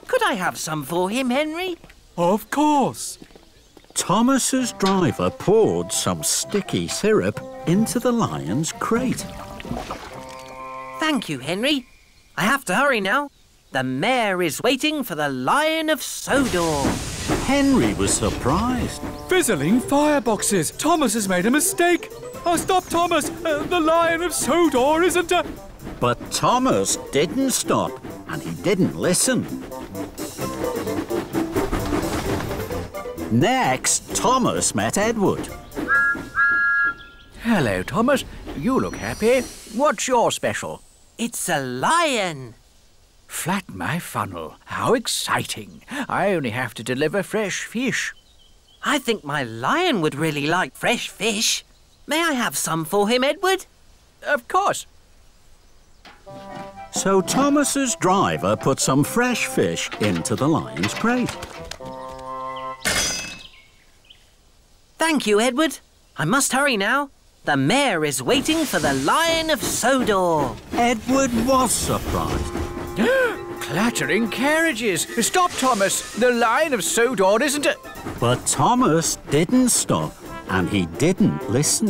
Could I have some for him, Henry? Of course. Thomas's driver poured some sticky syrup into the lion's crate. Thank you, Henry. I have to hurry now. The mayor is waiting for the Lion of Sodor. Henry was surprised. Fizzling fireboxes. Thomas has made a mistake. Oh, stop, Thomas. The Lion of Sodor isn't a... But Thomas didn't stop, and he didn't listen. Next, Thomas met Edward. Hello, Thomas. You look happy. What's your special? It's a lion. Flat my funnel. How exciting. I only have to deliver fresh fish. I think my lion would really like fresh fish. May I have some for him, Edward? Of course. So Thomas's driver put some fresh fish into the lion's crate. Thank you, Edward. I must hurry now. The mayor is waiting for the Lion of Sodor. Edward was surprised. Clattering carriages. Stop, Thomas. The Lion of Sodor isn't a... But Thomas didn't stop, and he didn't listen.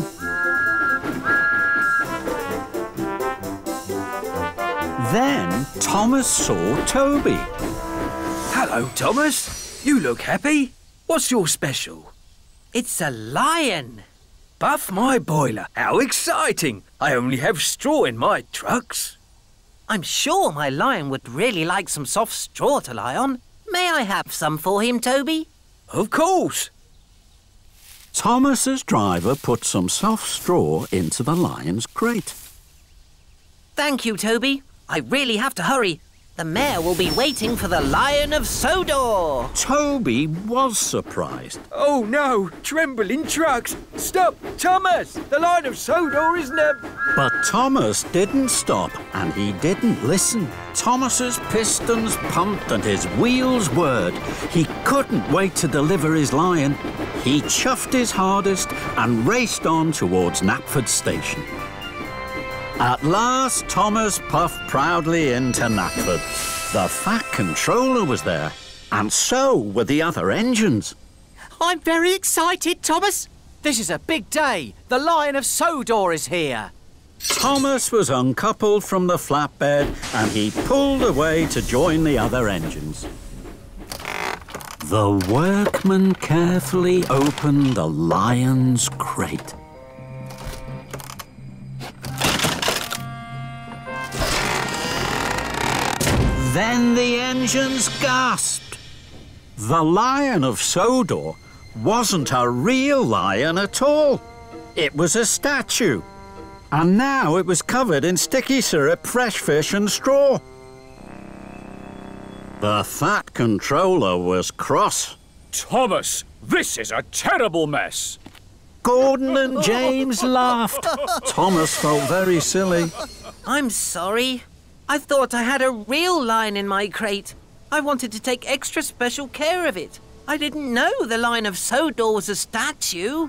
Then Thomas saw Toby. Hello, Thomas. You look happy. What's your special? It's a lion. Buff my boiler. How exciting. I only have straw in my trucks. I'm sure my lion would really like some soft straw to lie on. May I have some for him, Toby? Of course. Thomas's driver put some soft straw into the lion's crate. Thank you, Toby. I really have to hurry. The mayor will be waiting for the Lion of Sodor. Toby was surprised. Oh, no. Trembling trucks. Stop, Thomas. The Lion of Sodor isn't a... But Thomas didn't stop, and he didn't listen. Thomas's pistons pumped and his wheels whirred. He couldn't wait to deliver his lion. He chuffed his hardest and raced on towards Knapford Station. At last, Thomas puffed proudly into Knapford. The Fat Controller was there, and so were the other engines. I'm very excited, Thomas. This is a big day. The Lion of Sodor is here. Thomas was uncoupled from the flatbed, and he pulled away to join the other engines. The workman carefully opened the lion's crate. Then the engines gasped. The Lion of Sodor wasn't a real lion at all. It was a statue. And now it was covered in sticky syrup, fresh fish and straw. The Fat Controller was cross. Thomas, this is a terrible mess. Gordon and James laughed. Thomas felt very silly. I'm sorry. I thought I had a real lion in my crate. I wanted to take extra special care of it. I didn't know the Lion of Sodor was a statue.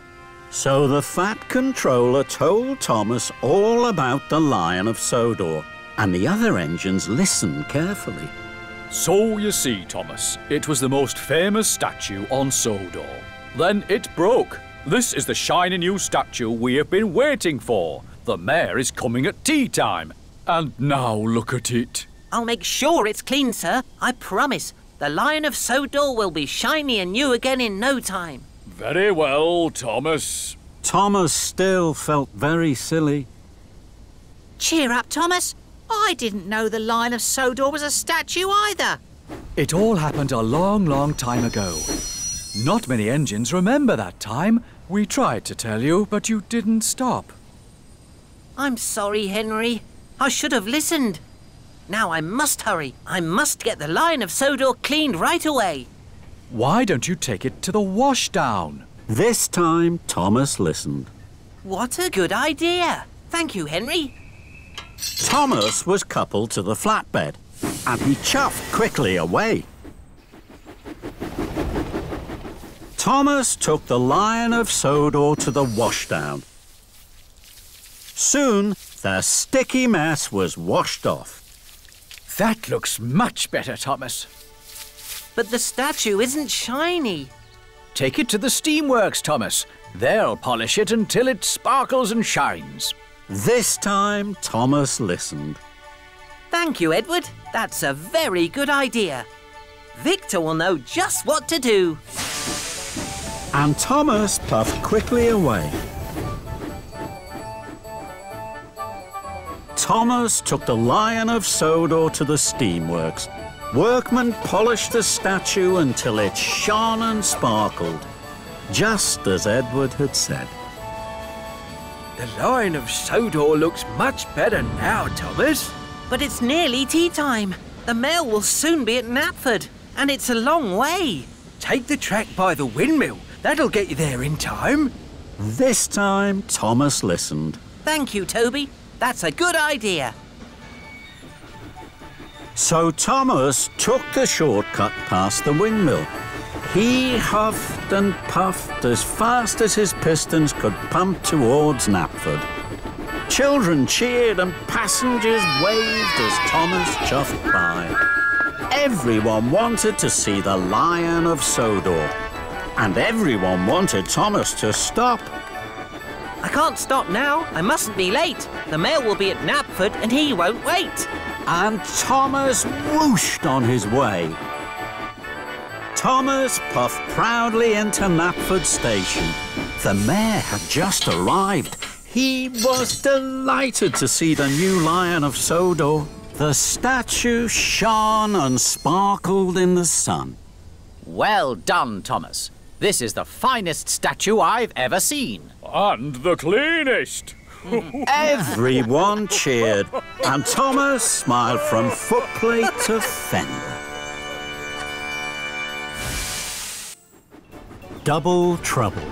So the Fat Controller told Thomas all about the Lion of Sodor, and the other engines listened carefully. So you see, Thomas, it was the most famous statue on Sodor. Then it broke. This is the shiny new statue we have been waiting for. The mayor is coming at tea time. And now look at it. I'll make sure it's clean, sir. I promise. The Lion of Sodor will be shiny and new again in no time. Very well, Thomas. Thomas still felt very silly. Cheer up, Thomas. I didn't know the Lion of Sodor was a statue either. It all happened a long, long time ago. Not many engines remember that time. We tried to tell you, but you didn't stop. I'm sorry, Henry. I should have listened. Now I must hurry. I must get the Lion of Sodor cleaned right away. Why don't you take it to the washdown? This time, Thomas listened. What a good idea. Thank you, Henry. Thomas was coupled to the flatbed, and he chuffed quickly away. Thomas took the Lion of Sodor to the washdown. Soon, the sticky mess was washed off. That looks much better, Thomas. But the statue isn't shiny. Take it to the steamworks, Thomas. They'll polish it until it sparkles and shines. This time, Thomas listened. Thank you, Edward. That's a very good idea. Victor will know just what to do. And Thomas puffed quickly away. Thomas took the Lion of Sodor to the steamworks. Workmen polished the statue until it shone and sparkled, just as Edward had said. The Lion of Sodor looks much better now, Thomas. But it's nearly tea time. The mail will soon be at Knapford, and it's a long way. Take the track by the windmill. That'll get you there in time. This time, Thomas listened. Thank you, Toby. That's a good idea. So Thomas took the shortcut past the windmill. He huffed and puffed as fast as his pistons could pump towards Knapford. Children cheered and passengers waved as Thomas chuffed by. Everyone wanted to see the Lion of Sodor. And everyone wanted Thomas to stop. I can't stop now. I mustn't be late. The mail will be at Knapford and he won't wait. And Thomas whooshed on his way. Thomas puffed proudly into Knapford Station. The mayor had just arrived. He was delighted to see the new Lion of Sodor. The statue shone and sparkled in the sun. Well done, Thomas. This is the finest statue I've ever seen. And the cleanest. Everyone cheered, and Thomas smiled from footplate to fender. Double trouble.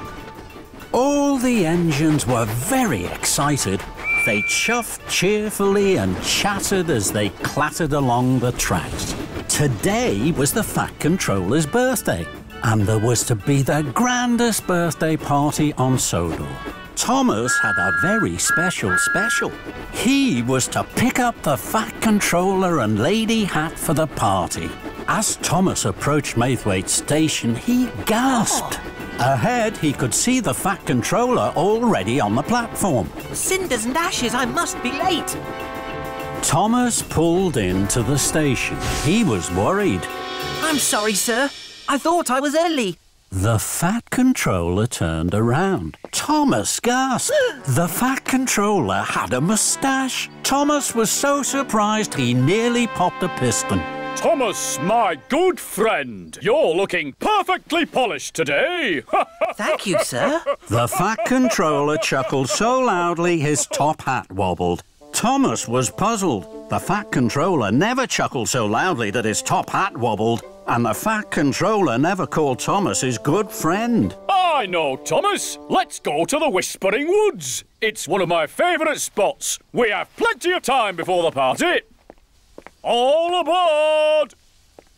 All the engines were very excited. They chuffed cheerfully and chattered as they clattered along the tracks. Today was the Fat Controller's birthday. And there was to be the grandest birthday party on Sodor. Thomas had a very special. He was to pick up the Fat Controller and Lady Hat for the party. As Thomas approached Maithwaite Station, he gasped. Oh. Ahead, he could see the Fat Controller already on the platform. Cinders and ashes, I must be late. Thomas pulled into the station. He was worried. I'm sorry, sir. I thought I was early. The Fat Controller turned around. Thomas gasped. The Fat Controller had a moustache. Thomas was so surprised he nearly popped a piston. Thomas, my good friend, you're looking perfectly polished today. Thank you, sir. The Fat Controller chuckled so loudly his top hat wobbled. Thomas was puzzled. The Fat Controller never chuckled so loudly that his top hat wobbled. And the Fat Controller never called Thomas his good friend. I know, Thomas. Let's go to the Whispering Woods. It's one of my favourite spots. We have plenty of time before the party. All aboard!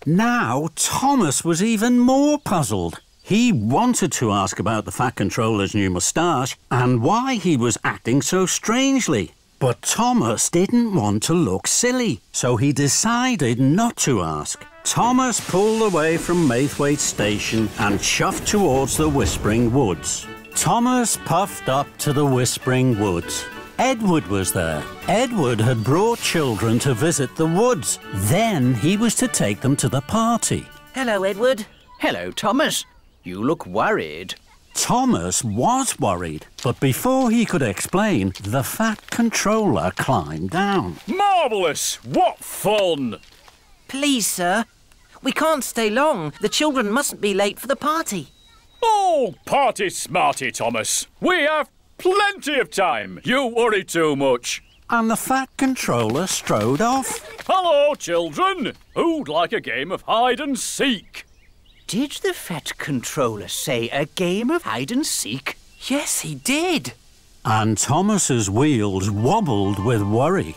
Now, Thomas was even more puzzled. He wanted to ask about the Fat Controller's new moustache and why he was acting so strangely. But Thomas didn't want to look silly, so he decided not to ask. Thomas pulled away from Maithwaite Station and chuffed towards the Whispering Woods. Thomas puffed up to the Whispering Woods. Edward was there. Edward had brought children to visit the woods. Then he was to take them to the party. Hello, Edward. Hello, Thomas. You look worried. Thomas was worried, but before he could explain, the Fat Controller climbed down. Marvellous! What fun! Please, sir. We can't stay long. The children mustn't be late for the party. Oh, party smarty, Thomas. We have plenty of time. You worry too much. And the Fat Controller strode off. Hello, children. Who'd like a game of hide-and-seek? Did the Fat Controller say a game of hide-and-seek? Yes, he did. And Thomas's wheels wobbled with worry.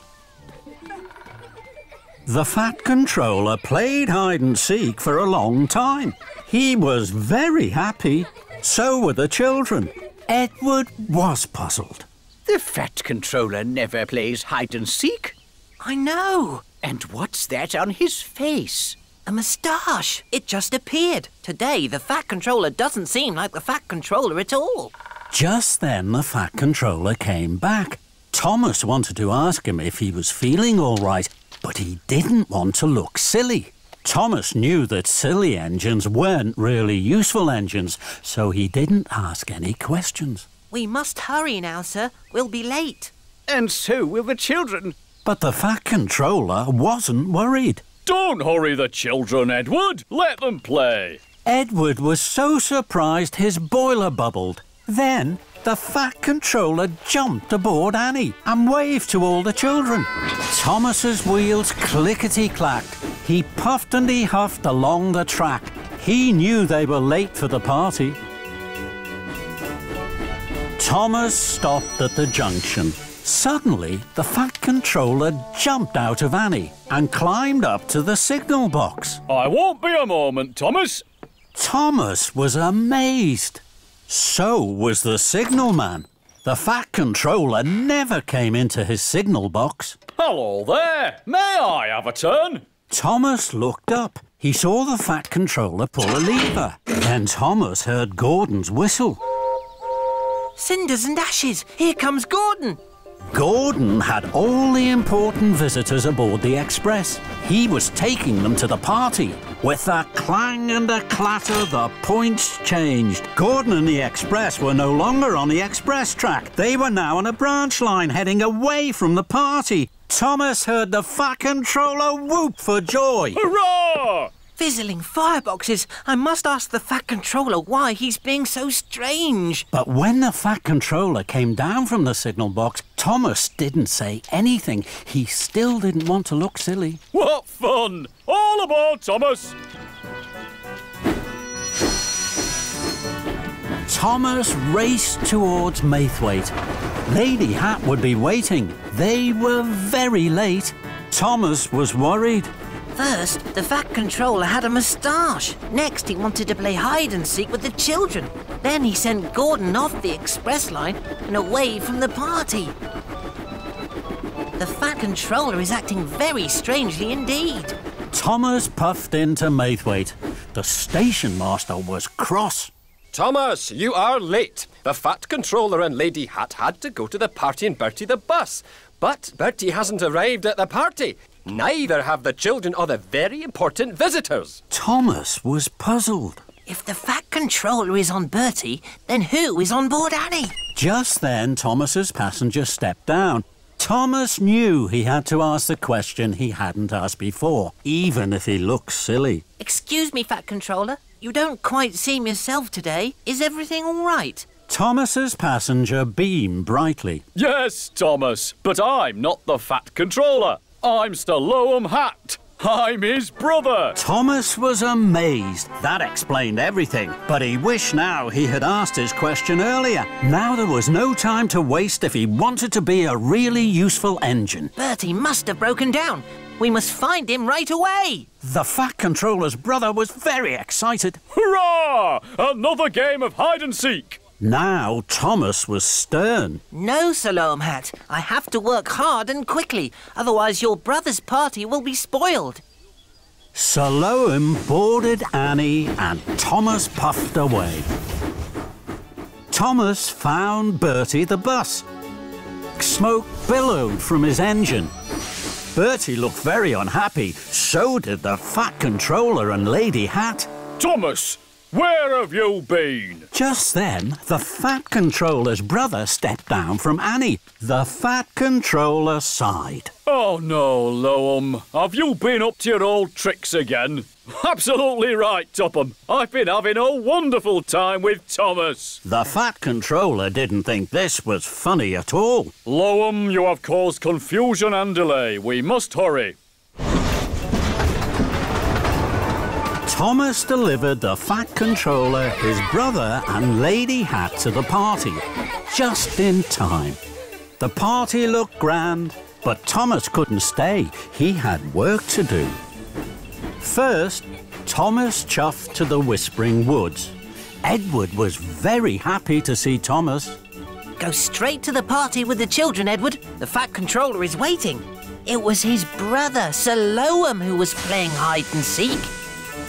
The Fat Controller played hide-and-seek for a long time. He was very happy. So were the children. Edward was puzzled. The Fat Controller never plays hide-and-seek. I know. And what's that on his face? A moustache. It just appeared. Today, the Fat Controller doesn't seem like the Fat Controller at all. Just then, the Fat Controller came back. Thomas wanted to ask him if he was feeling all right, but he didn't want to look silly. Thomas knew that silly engines weren't really useful engines, so he didn't ask any questions. We must hurry now, sir. We'll be late. And so will the children. But the Fat Controller wasn't worried. Don't hurry the children, Edward. Let them play. Edward was so surprised his boiler bubbled. Then the Fat Controller jumped aboard Annie and waved to all the children. Thomas's wheels clickety-clacked. He puffed and he huffed along the track. He knew they were late for the party. Thomas stopped at the junction. Suddenly, the Fat Controller jumped out of Annie and climbed up to the signal box. I won't be a moment, Thomas. Thomas was amazed. So was the signalman. The Fat Controller never came into his signal box. Hello there. May I have a turn? Thomas looked up. He saw the Fat Controller pull a lever. Then Thomas heard Gordon's whistle. Cinders and ashes. Here comes Gordon. Gordon had all the important visitors aboard the Express. He was taking them to the party. With a clang and a clatter, the points changed. Gordon and the Express were no longer on the express track. They were now on a branch line heading away from the party. Thomas heard the Fat Controller whoop for joy. Hurrah! Fizzling fireboxes. I must ask the Fat Controller why he's being so strange. But when the Fat Controller came down from the signal box, Thomas didn't say anything. He still didn't want to look silly. What fun! All aboard, Thomas! Thomas raced towards Maithwaite. Lady Hat would be waiting. They were very late. Thomas was worried. First, the Fat Controller had a moustache. Next, he wanted to play hide-and-seek with the children. Then he sent Gordon off the express line and away from the party. The Fat Controller is acting very strangely indeed. Thomas puffed into Maithwaite. The station master was cross. Thomas, you are late. The Fat Controller and Lady Hat had to go to the party in Bertie the bus. But Bertie hasn't arrived at the party. Neither have the children or the very important visitors. Thomas was puzzled. If the Fat Controller is on Bertie, then who is on board Annie? Just then, Thomas's passenger stepped down. Thomas knew he had to ask the question he hadn't asked before, even if he looked silly. Excuse me, Fat Controller. You don't quite seem yourself today. Is everything all right? Thomas's passenger beamed brightly. Yes, Thomas, but I'm not the Fat Controller. I'm Sir Topham Hatt. I'm his brother. Thomas was amazed. That explained everything. But he wished now he had asked his question earlier. Now there was no time to waste if he wanted to be a really useful engine. Bertie must have broken down. We must find him right away. The Fat Controller's brother was very excited. Hurrah! Another game of hide-and-seek. Now Thomas was stern. No, Sir Topham Hatt. I have to work hard and quickly, otherwise your brother's party will be spoiled. Sir Topham boarded Annie and Thomas puffed away. Thomas found Bertie the bus. Smoke billowed from his engine. Bertie looked very unhappy. So did the Fat Controller and Lady Hat. Thomas, Where have you been? Just then, the Fat Controller's brother stepped down from Annie. The Fat Controller sighed. Oh, no, Loam. Have you been up to your old tricks again? Absolutely right, Topham. I've been having a wonderful time with Thomas. The Fat Controller didn't think this was funny at all. Loam, you have caused confusion and delay. We must hurry. Thomas delivered the Fat Controller, his brother and Lady Hat to the party, just in time. The party looked grand, but Thomas couldn't stay. He had work to do. First, Thomas chuffed to the Whispering Woods. Edward was very happy to see Thomas. Go straight to the party with the children, Edward. The Fat Controller is waiting. It was his brother, Sir Loam, who was playing hide-and-seek.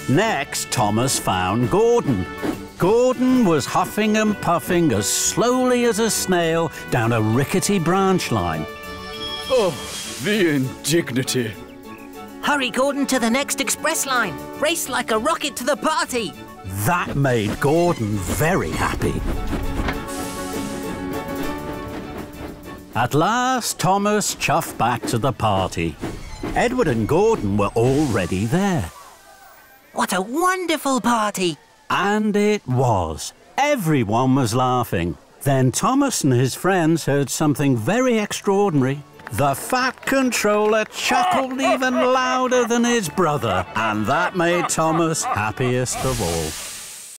Next, Thomas found Gordon. Gordon was huffing and puffing as slowly as a snail down a rickety branch line. Oh, the indignity. Hurry, Gordon, to the next express line. Race like a rocket to the party. That made Gordon very happy. At last, Thomas chuffed back to the party. Edward and Gordon were already there. What a wonderful party! And it was. Everyone was laughing. Then Thomas and his friends heard something very extraordinary. The Fat Controller chuckled even louder than his brother, and that made Thomas happiest of all.